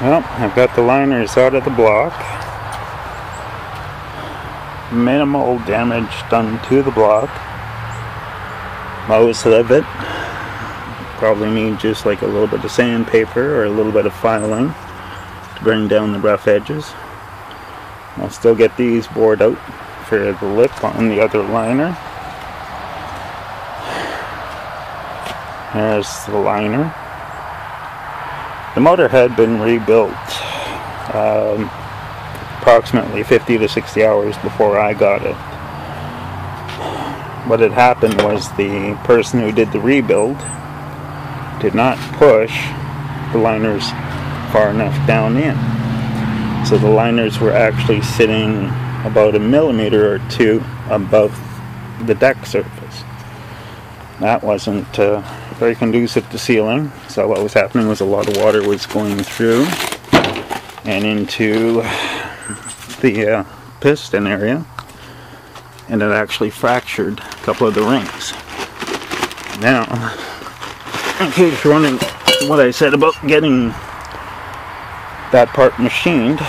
Well, I've got the liners out of the block. Minimal damage done to the block. Most of it. Probably need just like a little bit of sandpaper or a little bit of filing to bring down the rough edges. I'll still get these bored out for the lip on the other liner. There's the liner. The motor had been rebuilt approximately 50 to 60 hours before I got it. What had happened was the person who did the rebuild did not push the liners far enough down in. So the liners were actually sitting about a millimeter or two above the deck surface. That wasn't very conducive to sealing, so what was happening was a lot of water was going through and into the piston area, and it actually fractured a couple of the rings. Now, in case you're wondering what I said about getting that part machined,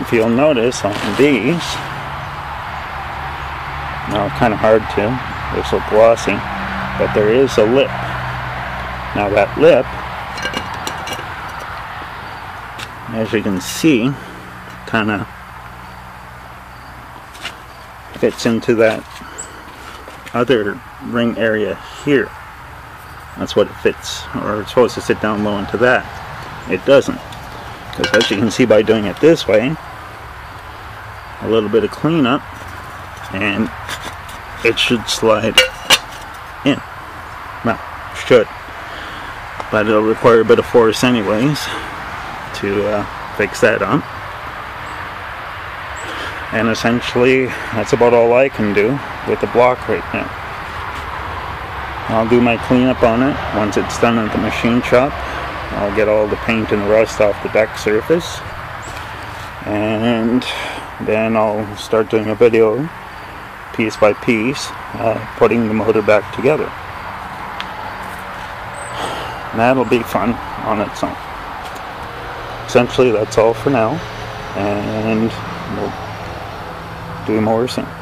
if you'll notice on these, now kind of hard to, they're so glossy, but there is a lip. Now that lip, as you can see, kind of fits into that other ring area here. That's what it fits, or it's supposed to sit down low into that. It doesn't, because as you can see by doing it this way, a little bit of cleanup, and it should slide in. Well, should. But it'll require a bit of force anyways to fix that up. And essentially, that's about all I can do with the block right now. I'll do my cleanup on it once it's done at the machine shop. I'll get all the paint and the rust off the deck surface. And then I'll start doing a video piece by piece, putting the motor back together. And that'll be fun on its own. Essentially, that's all for now, and we'll do more soon.